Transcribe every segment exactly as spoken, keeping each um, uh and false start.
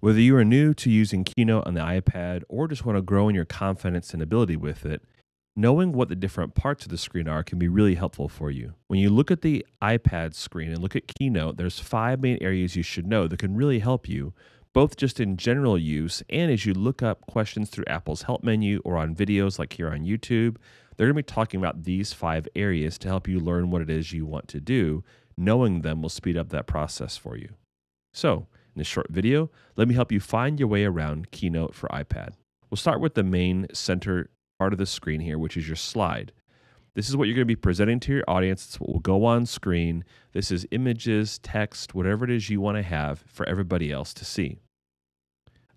Whether you are new to using Keynote on the iPad or just want to grow in your confidence and ability with it, knowing what the different parts of the screen are can be really helpful for you. When you look at the iPad screen and look at Keynote, there's five main areas you should know that can really help you, both just in general use and as you look up questions through Apple's help menu or on videos like here on YouTube. They're going to be talking about these five areas to help you learn what it is you want to do. Knowing them will speed up that process for you. So, in this short video, let me help you find your way around Keynote for iPad. We'll start with the main center part of the screen here, which is your slide. This is what you're going to be presenting to your audience. It's what will go on screen. This is images, text, whatever it is you want to have for everybody else to see.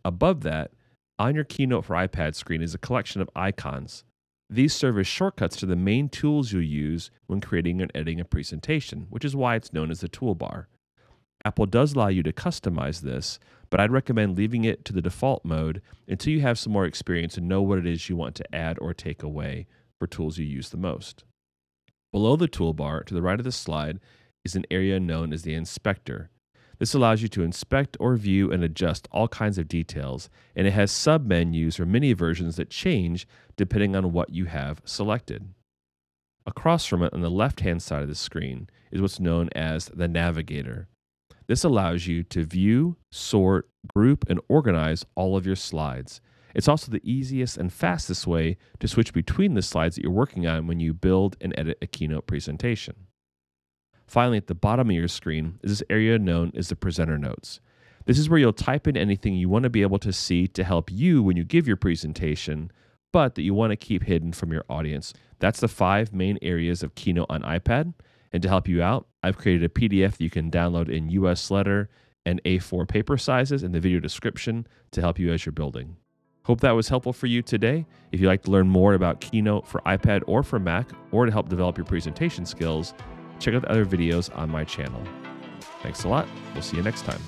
Above that, on your Keynote for iPad screen is a collection of icons. These serve as shortcuts to the main tools you use when creating and editing a presentation, which is why it's known as the toolbar. Apple does allow you to customize this, but I'd recommend leaving it to the default mode until you have some more experience and know what it is you want to add or take away for tools you use the most. Below the toolbar, to the right of the slide, is an area known as the inspector. This allows you to inspect or view and adjust all kinds of details, and it has sub-menus or mini versions that change depending on what you have selected. Across from it on the left-hand side of the screen is what's known as the navigator. This allows you to view, sort, group, and organize all of your slides. It's also the easiest and fastest way to switch between the slides that you're working on when you build and edit a Keynote presentation. Finally, at the bottom of your screen is this area known as the presenter notes. This is where you'll type in anything you want to be able to see to help you when you give your presentation, but that you want to keep hidden from your audience. That's the five main areas of Keynote on iPad. And to help you out, I've created a P D F that you can download in U S letter and A four paper sizes in the video description to help you as you're building. Hope that was helpful for you today. If you'd like to learn more about Keynote for iPad or for Mac, or to help develop your presentation skills, check out the other videos on my channel. Thanks a lot. We'll see you next time.